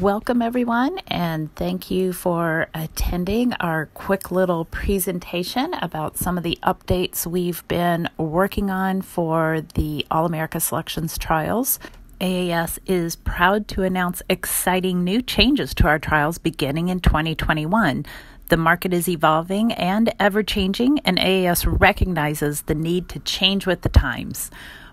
Welcome everyone, and thank you for attending our quick little presentation about some of the updates we've been working on for the All-America Selections trials. AAS is proud to announce exciting new changes to our trials beginning in 2021. The market is evolving and ever-changing, and AAS recognizes the need to change with the times.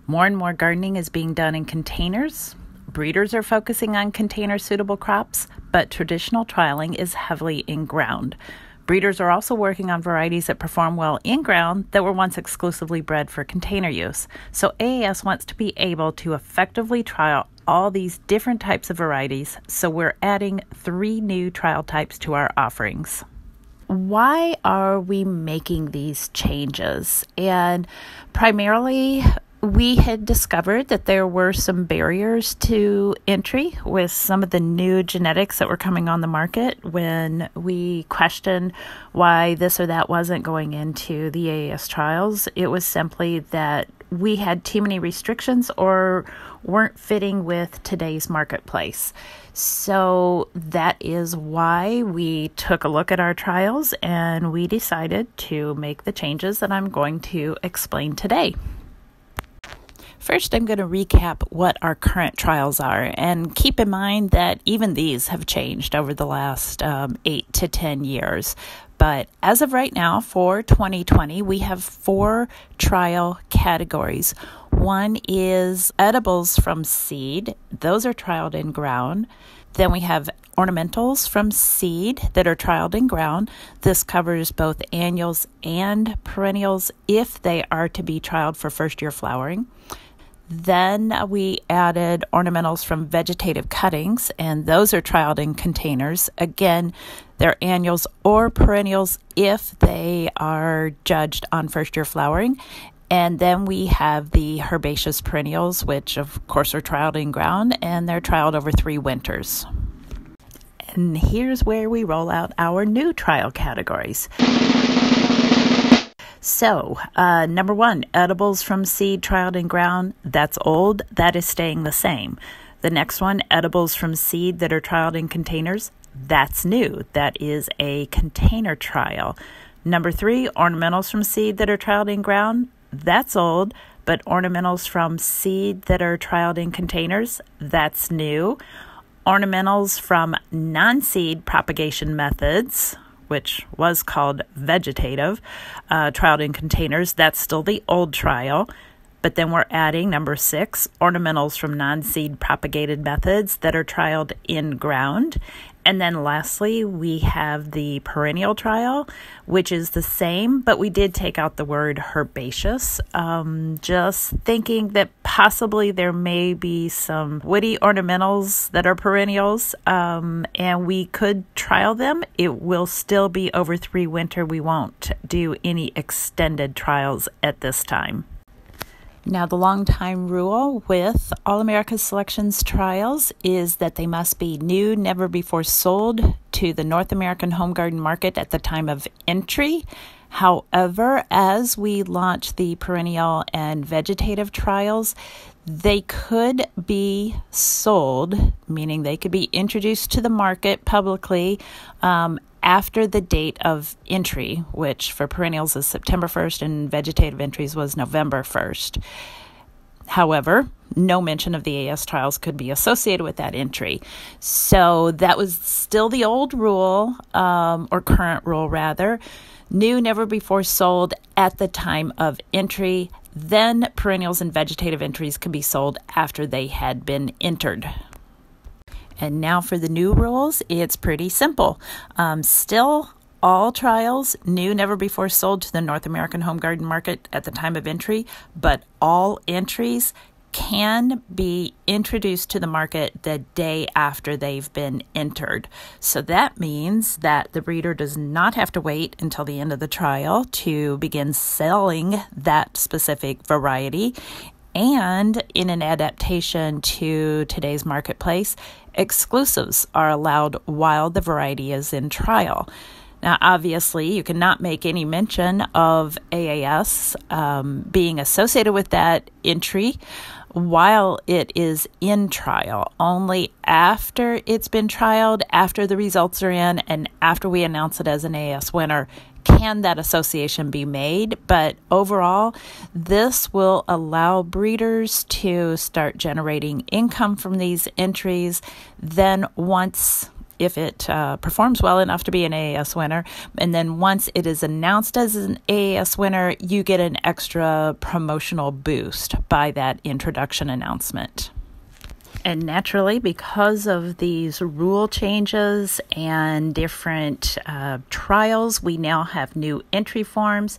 More and more gardening is being done in containers. Breeders are focusing on container-suitable crops, but traditional trialing is heavily in-ground. Breeders are also working on varieties that perform well in-ground that were once exclusively bred for container use. So AAS wants to be able to effectively trial all these different types of varieties, so we're adding 3 new trial types to our offerings. Why are we making these changes? And primarily, we had discovered that there were some barriers to entry with some of the new genetics that were coming on the market when we questioned why this or that wasn't going into the AAS trials. It was simply that we had too many restrictions or weren't fitting with today's marketplace. So that is why we took a look at our trials and we decided to make the changes that I'm going to explain today. First, I'm going to recap what our current trials are, and keep in mind that even these have changed over the last 8 to 10 years. But as of right now, for 2020, we have 4 trial categories. One is edibles from seed. Those are trialed in ground. Then we have ornamentals from seed that are trialed in ground. This covers both annuals and perennials if they are to be trialed for first-year flowering. Then we added ornamentals from vegetative cuttings, and those are trialed in containers. Again, they're annuals or perennials if they are judged on first-year flowering. And then we have the herbaceous perennials, which of course are trialed in ground, and they're trialed over 3 winters. And here's where we roll out our new trial categories. So, number 1, edibles from seed trialed in ground. That's old. That is staying the same. The next one, edibles from seed that are trialed in containers. That's new. That is a container trial. Number 3, ornamentals from seed that are trialed in ground. That's old, but ornamentals from seed that are trialed in containers. That's new. Ornamentals from non-seed propagation methods, which was called vegetative, trialed in containers. That's still the old trial. But then we're adding number 6, ornamentals from non-seed propagated methods that are trialed in ground. And then lastly, we have the perennial trial, which is the same, but we did take out the word herbaceous, just thinking that possibly there may be some woody ornamentals that are perennials, and we could trial them. It will still be over 3 winter. We won't do any extended trials at this time. Now, the long-time rule with All-America Selections trials is that they must be new, never before sold to the North American home garden market at the time of entry. However, as we launch the perennial and vegetative trials, they could be sold, meaning they could be introduced to the market publicly after the date of entry, which for perennials is September 1st and vegetative entries was November 1st. However, no mention of the AAS trials could be associated with that entry. So that was still the old rule, or current rule rather. New, never before sold at the time of entry. Then perennials and vegetative entries could be sold after they had been entered. And now for the new rules, it's pretty simple. Still, all trials, new, never before sold to the North American home garden market at the time of entry, but all entries can be introduced to the market the day after they've been entered. So that means that the breeder does not have to wait until the end of the trial to begin selling that specific variety. And in an adaptation to today's marketplace, exclusives are allowed while the variety is in trial. Now, obviously, you cannot make any mention of AAS being associated with that entry while it is in trial, only after it's been trialed, after the results are in, and after we announce it as an AS winner, can that association be made. But overall, this will allow breeders to start generating income from these entries. Then once, if it performs well enough to be an AAS winner, and then once it is announced as an AAS winner, you get an extra promotional boost by that introduction announcement. And naturally, because of these rule changes and different trials, we now have new entry forms.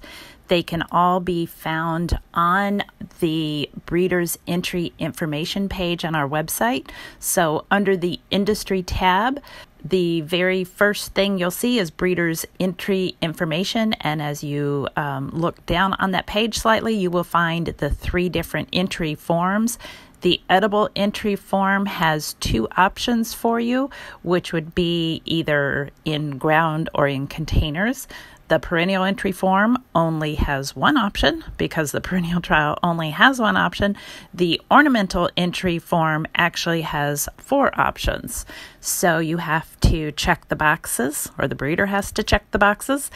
They can all be found on the breeder's entry information page on our website. So under the industry tab, the very first thing you'll see is breeder's entry information, and as you look down on that page slightly, you will find the three different entry forms. The edible entry form has two options for you, which would be either in ground or in containers. The perennial entry form only has one option because the perennial trial only has one option. The ornamental entry form actually has four options. So you have to check the boxes, or the breeder has to check the boxes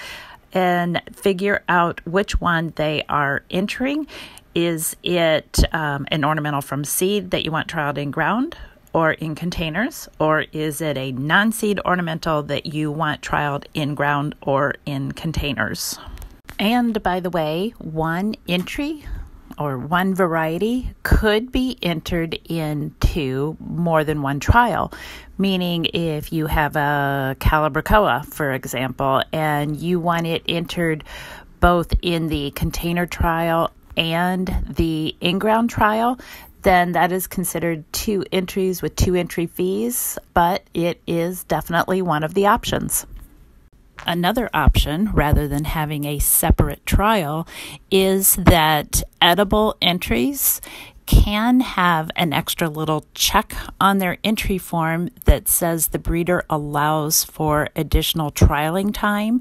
and figure out which one they are entering. Is it an ornamental from seed that you want trialed in ground or in containers, or is it a non-seed ornamental that you want trialed in ground or in containers? And by the way, one entry or one variety could be entered into more than one trial, meaning if you have a calibrachoa, for example, and you want it entered both in the container trial and the in-ground trial, then that is considered two entries with two entry fees, but it is definitely one of the options. Another option, rather than having a separate trial, is that edible entries can have an extra little check on their entry form that says the breeder allows for additional trialing time.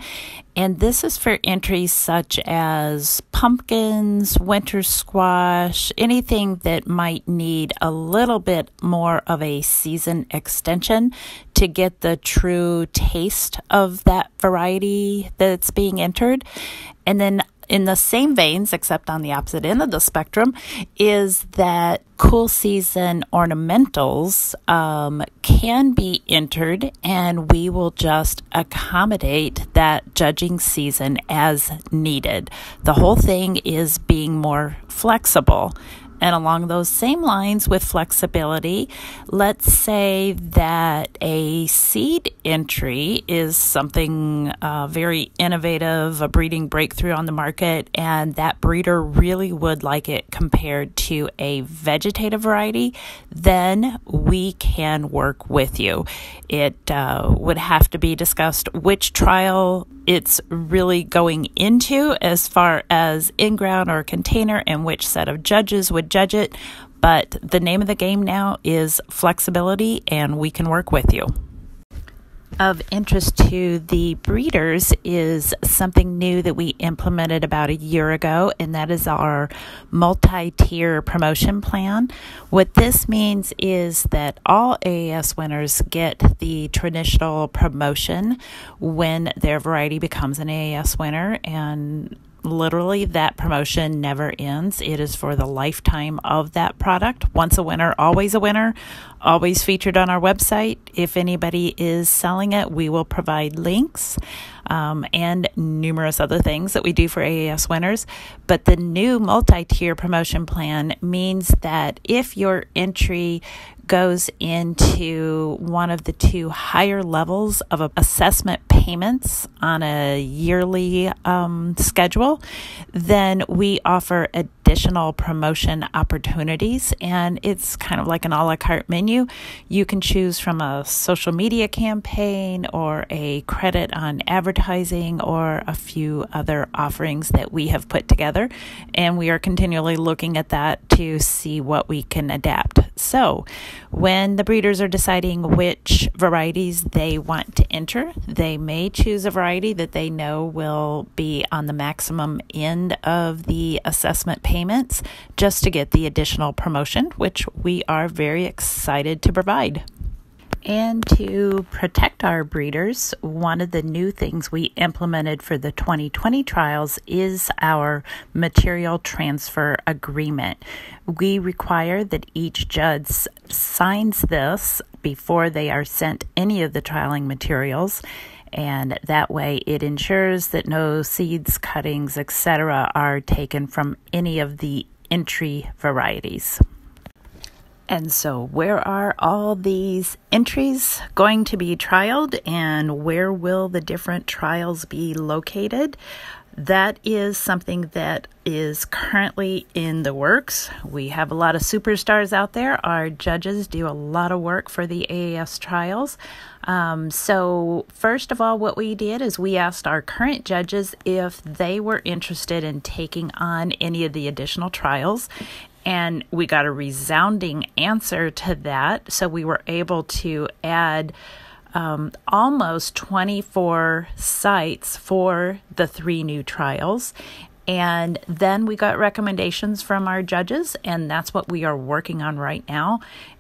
And this is for entries such as pumpkins, winter squash, anything that might need a little bit more of a season extension to get the true taste of that variety that's being entered. And then in the same veins, except on the opposite end of the spectrum, is that cool season ornamentals can be entered, and we will just accommodate that judging season as needed. The whole thing is being more flexible. And along those same lines with flexibility, let's say that a seed entry is something very innovative, a breeding breakthrough on the market, and that breeder really would like it compared to a vegetative variety, then we can work with you. It would have to be discussed which trial it's really going into as far as in-ground or container, and which set of judges would judge it. But the name of the game now is flexibility, and we can work with you. Of interest to the breeders is something new that we implemented about a year ago, and that is our multi-tier promotion plan. What this means is that all AAS winners get the traditional promotion when their variety becomes an AAS winner, and literally that promotion never ends. It is for the lifetime of that product. Once a winner, always featured on our website. If anybody is selling it, we will provide links and numerous other things that we do for AAS winners. But the new multi-tier promotion plan means that if your entry goes into one of the two higher levels of assessment payments on a yearly schedule, then we offer additional promotion opportunities. And it's kind of like an a la carte menu. You can choose from a social media campaign or a credit on advertising or a few other offerings that we have put together. And we are continually looking at that to see what we can adapt. So When the breeders are deciding which varieties they want to enter, they may choose a variety that they know will be on the maximum end of the assessment payments just to get the additional promotion, which we are very excited to provide. And to protect our breeders, one of the new things we implemented for the 2020 trials is our material transfer agreement. We require that each judge signs this before they are sent any of the trialing materials, and that way it ensures that no seeds, cuttings, etc. are taken from any of the entry varieties. And so where are all these entries going to be trialed, and where will the different trials be located? That is something that is currently in the works. We have a lot of superstars out there. Our judges do a lot of work for the AAS trials. So first of all, what we did is we asked our current judges if they were interested in taking on any of the additional trials. And we got a resounding answer to that. So we were able to add almost 24 sites for the 3 new trials. And then we got recommendations from our judges, and that's what we are working on right now.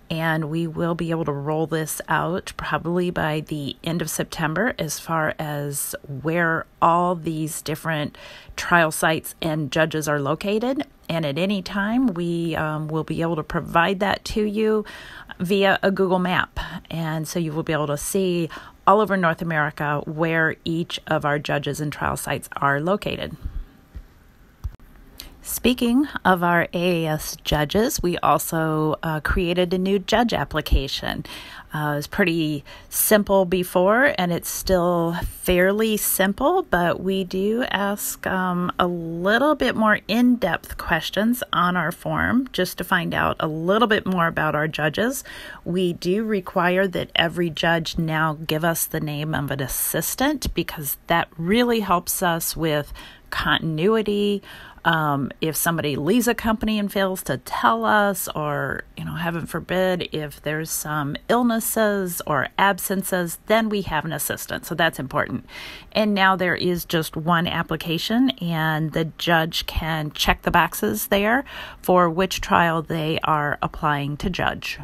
And we will be able to roll this out probably by the end of September as far as where all these different trial sites and judges are located. And at any time, we will be able to provide that to you via a Google map. And so you will be able to see all over North America where each of our judges and trial sites are located. Speaking of our AAS judges, we also created a new judge application. It was pretty simple before, and it's still fairly simple, but we do ask a little bit more in-depth questions on our form just to find out a little bit more about our judges. We do require that every judge now give us the name of an assistant, because that really helps us with continuity. If somebody leaves a company and fails to tell us, or, heaven forbid, if there's some illnesses or absences, then we have an assistant. So that's important. And now there is just one application, and the judge can check the boxes there for which trial they are applying to judge.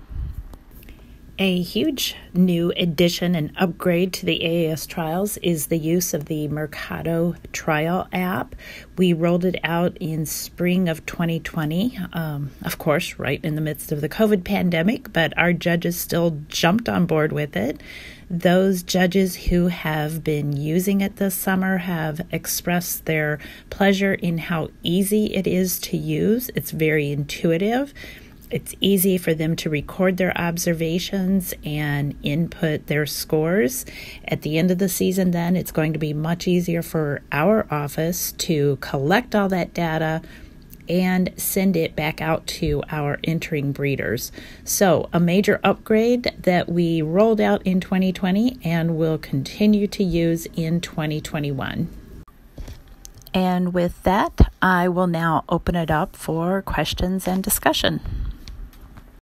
A huge new addition and upgrade to the AAS trials is the use of the Mercado trial app. We rolled it out in spring of 2020, of course, right in the midst of the COVID pandemic, but our judges still jumped on board with it. Those judges who have been using it this summer have expressed their pleasure in how easy it is to use. It's very intuitive. It's easy for them to record their observations and input their scores. At the end of the season, then, it's going to be much easier for our office to collect all that data and send it back out to our entering breeders. So a major upgrade that we rolled out in 2020 and will continue to use in 2021. And with that, I will now open it up for questions and discussion.